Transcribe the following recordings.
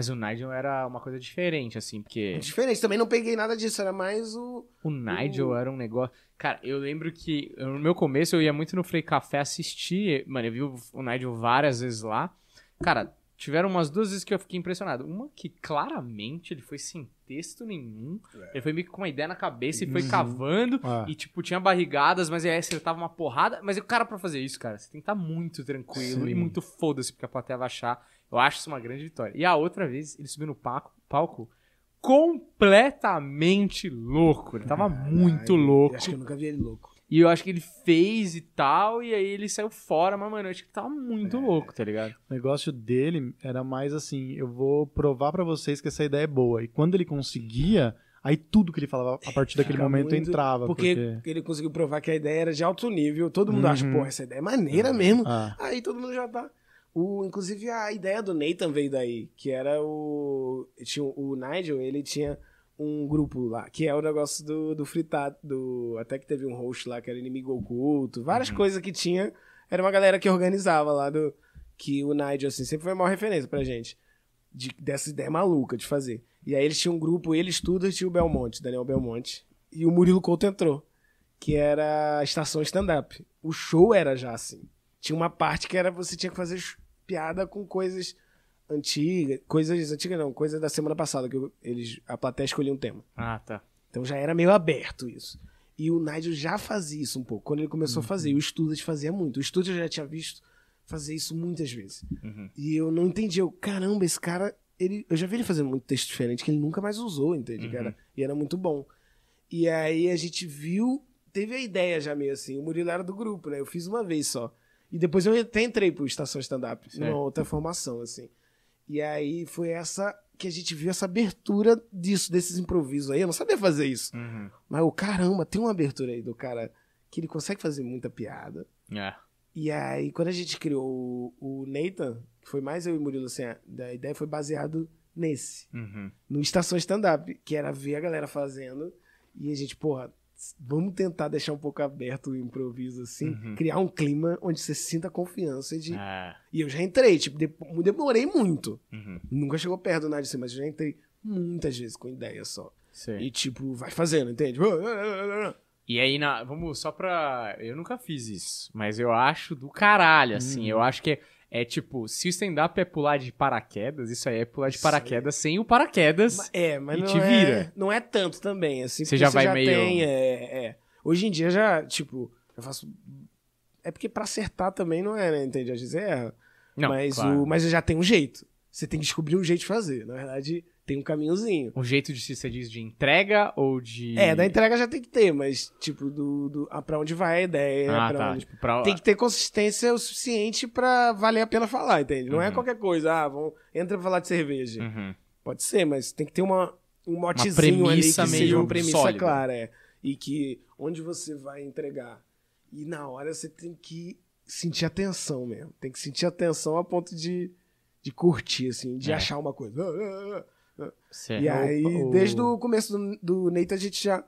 Mas o Nigel era uma coisa diferente, assim, porque... Diferente, também não peguei nada disso, era mais o... O Nigel era um negócio... Cara, eu lembro que no meu começo eu ia muito no Frei Café assistir, mano, eu vi o Nigel várias vezes lá. Cara, tiveram umas duas vezes que eu fiquei impressionado. Uma que claramente ele foi sem texto nenhum, ele foi meio que com uma ideia na cabeça e foi cavando, e tipo, tinha barrigadas, mas aí acertava uma porrada. Mas o cara, pra fazer isso, cara, você tem que estar muito tranquilo e muito foda-se, porque a plateia vai achar... Eu acho isso uma grande vitória. E a outra vez, ele subiu no palco completamente louco. Ele tava muito louco. Acho que eu nunca vi ele louco. E eu acho que ele fez e tal, e aí ele saiu fora, mas, mano, eu acho que tava muito louco, tá ligado? O negócio dele era mais assim, eu vou provar pra vocês que essa ideia é boa. E quando ele conseguia... Aí tudo que ele falava, a partir daquele momento, entrava. Porque ele conseguiu provar que a ideia era de alto nível. Todo mundo acha, pô, essa ideia é maneira mesmo. Aí todo mundo já tá... Inclusive a ideia do Nathan veio daí, que era o Nigel, ele tinha um grupo lá, que é o negócio do fritado, até que teve um host lá que era inimigo oculto, várias coisas que tinha, era uma galera que organizava lá, que o Nigel assim, sempre foi a maior referência pra gente, dessa ideia maluca de fazer. E aí eles tinham um grupo, ele, Estudas, tinha o Belmonte, Daniel Belmonte, e o Murilo Couto entrou, que era a Estação Stand Up. O show era já assim. Tinha uma parte que era você tinha que fazer piada com coisas antigas. Coisas antigas não, coisas da semana passada, que a plateia escolhia um tema. Ah, tá. Então já era meio aberto isso. E o Nigel já fazia isso um pouco. Quando ele começou a fazer, o Estudas fazia muito. O Estudas eu já tinha visto fazer isso muitas vezes. E eu não entendi. Caramba, esse cara... Eu já vi ele fazendo muito texto diferente que ele nunca mais usou, entende? E era muito bom. E aí a gente viu... Teve a ideia já meio assim. O Murilo era do grupo, né? Eu fiz uma vez só. E depois eu até entrei pro Estação Stand-Up, numa outra formação, assim. E aí foi essa que a gente viu essa abertura desses improvisos aí. Eu não sabia fazer isso. Mas, caramba, tem uma abertura aí do cara que ele consegue fazer muita piada. E aí, quando a gente criou o Nathan, que foi mais eu e o Murilo, assim, a ideia foi baseado nesse. No Estação Stand-Up, que era ver a galera fazendo. E a gente, vamos tentar deixar um pouco aberto o improviso, assim, criar um clima onde você sinta confiança de... E eu já entrei, tipo, demorei muito. Nunca chegou perto do nada assim, mas eu já entrei muitas vezes com ideia só. E, tipo, vai fazendo, entende? E aí, vamos só pra... Eu nunca fiz isso, mas eu acho do caralho, assim. Eu acho que é tipo, se o stand-up é pular de paraquedas, isso aí é pular de paraquedas sem o paraquedas mas e te vira. Não é tanto também, assim, você já vai já meio... Hoje em dia já, tipo, eu faço... É porque pra acertar também não é, né, entende? Às vezes erra. Mas já tem um jeito. Você tem que descobrir um jeito de fazer. Na verdade, tem um caminhozinho. Um jeito de, você diz, de entrega ou de... Da entrega já tem que ter, mas, tipo, pra onde vai a ideia. Onde... Tipo, tem que ter consistência o suficiente pra valer a pena falar, entende? Não é qualquer coisa, entra pra falar de cerveja. Pode ser, mas tem que ter um motezinho ali que seja uma premissa sólida. Clara. E que onde você vai entregar. E na hora você tem que sentir a tensão mesmo. Tem que sentir a tensão a ponto de curtir, assim, de achar uma coisa. E aí, desde o começo do Neito, a gente já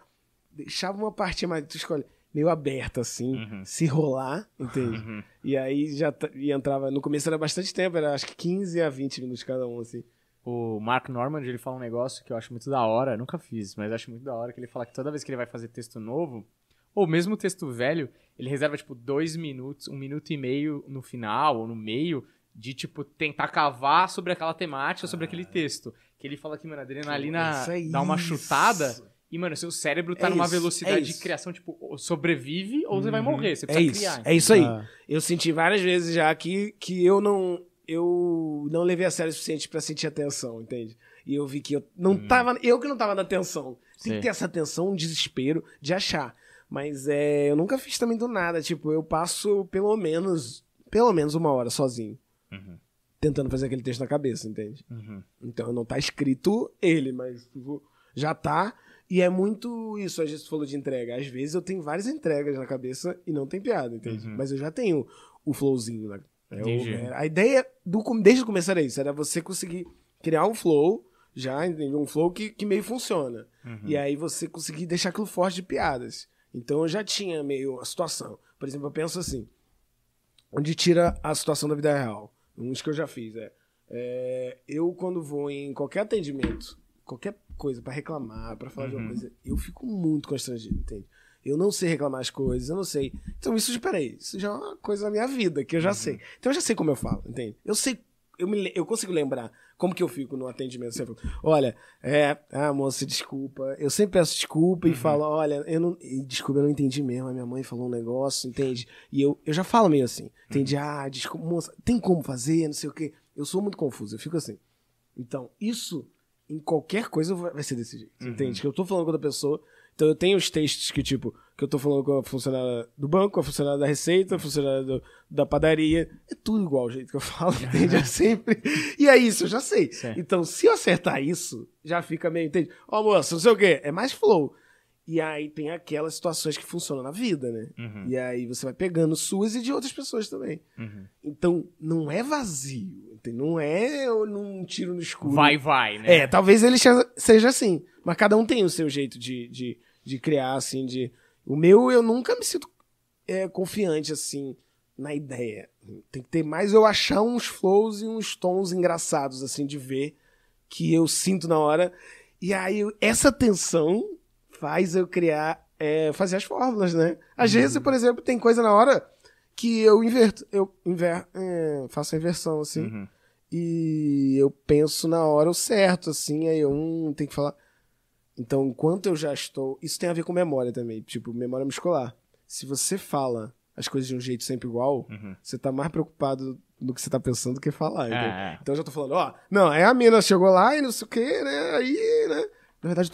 deixava uma parte mais, tu escolhe, meio aberta, assim, se rolar, entende? E aí já entrava, no começo era bastante tempo, era acho que 15 a 20 minutos cada um, assim. O Mark Normand, ele fala um negócio que eu acho muito da hora, nunca fiz, mas acho muito da hora, que ele fala que toda vez que ele vai fazer texto novo, ou mesmo texto velho, ele reserva, tipo, 2 minutos, 1 minuto e meio no final, ou no meio, de, tipo, tentar cavar sobre aquela temática, sobre aquele texo. Que ele fala que, mano, a adrenalina dá uma chutada e, mano, seu cérebro tá numa velocidade de criação, tipo, sobrevive ou você vai morrer, você precisa criar. Então. É isso aí. Eu senti várias vezes já que eu não levei a sério o suficiente pra sentir a tensão, entende? E eu vi que eu não tava, eu que não tava na tensão. Tem que ter essa tensão, um desespero de achar. Mas eu nunca fiz também do nada, tipo, eu passo pelo menos 1 hora sozinho. Tentando fazer aquele texto na cabeça, entende? Então não tá escrito ele, mas já tá. E é muito isso, a gente falou de entrega. Às vezes eu tenho várias entregas na cabeça e não tem piada, entende? Mas eu já tenho o flowzinho. Né? A ideia, desde o começo era isso, era você conseguir criar um flow, já, entendeu? Um flow que meio funciona. E aí você conseguir deixar aquilo forte de piadas. Então eu já tinha meio a situação. Por exemplo, eu penso assim, onde tira a situação da vida real. Uns que eu já fiz, Eu, quando vou em qualquer atendimento, qualquer coisa pra reclamar, pra falar de uma coisa, eu fico muito constrangido, entende? Eu não sei reclamar as coisas, eu não sei. Então, isso, peraí, isso já é uma coisa da minha vida, que eu já sei. Então, eu já sei como eu falo, entende? Eu sei, eu consigo lembrar como que eu fico no atendimento. Você fala, olha, moça, desculpa. Eu sempre peço desculpa e falo, olha, desculpa, eu não entendi mesmo. A minha mãe falou um negócio, entende? E eu já falo meio assim, entende? Ah, desculpa, moça, tem como fazer, não sei o quê. Eu sou muito confuso, eu fico assim. Então, isso, em qualquer coisa, vai ser desse jeito, entende? Que eu tô falando com outra pessoa. Então, eu tenho os textos que, tipo, que eu tô falando com a funcionária do banco, a funcionária da Receita, a funcionária da padaria. É tudo igual o jeito que eu falo, entende? É sempre. E é isso, eu já sei. Certo. Então, se eu acertar isso, já fica meio, entende? Ó, moça, não sei o quê. É mais flow. E aí tem aquelas situações que funcionam na vida, né? E aí você vai pegando suas e de outras pessoas também. Então, não é vazio. Não é num tiro no escuro. Vai, né? Talvez ele seja assim. Mas cada um tem o seu jeito de criar, assim, de... O meu, eu nunca me sinto confiante, assim, na ideia. Tem que ter mais eu achar uns flows e uns tons engraçados, assim, de ver, que eu sinto na hora. E aí, essa tensão faz eu criar, fazer as fórmulas, né? Às vezes, por exemplo, tem coisa na hora... que eu inverto, faço a inversão, assim, e eu penso na hora o certo, assim, aí eu tenho que falar. Então, enquanto eu já estou... Isso tem a ver com memória também, tipo, memória muscular. Se você fala as coisas de um jeito sempre igual, você tá mais preocupado do que você tá pensando do que falar, entendeu? Então eu já tô falando, a mina chegou lá e não sei o que, né, aí, né. Na verdade,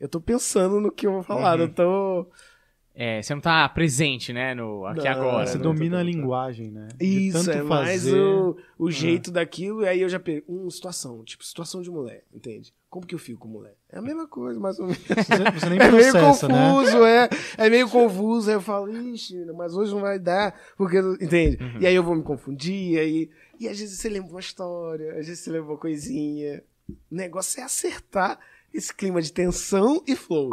eu tô pensando no que eu vou falar, eu tô... você não tá presente, né, aqui agora. Você domina a linguagem, né? Isso, é mais o jeito daquilo, e aí eu já pego situação de mulher, entende? Como que eu fico com mulher? É a mesma coisa, mais ou menos. Você nem processa, meio confuso, né? É meio confuso, aí eu falo, ixi, mas hoje não vai dar, porque, entende? E aí eu vou me confundir, aí... E às vezes você lembra uma história, às vezes você lembra uma coisinha. O negócio é acertar esse clima de tensão e flow.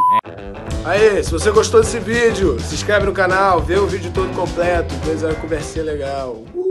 Aí, se você gostou desse vídeo, se inscreve no canal, vê o vídeo todo completo, depois é uma conversinha legal.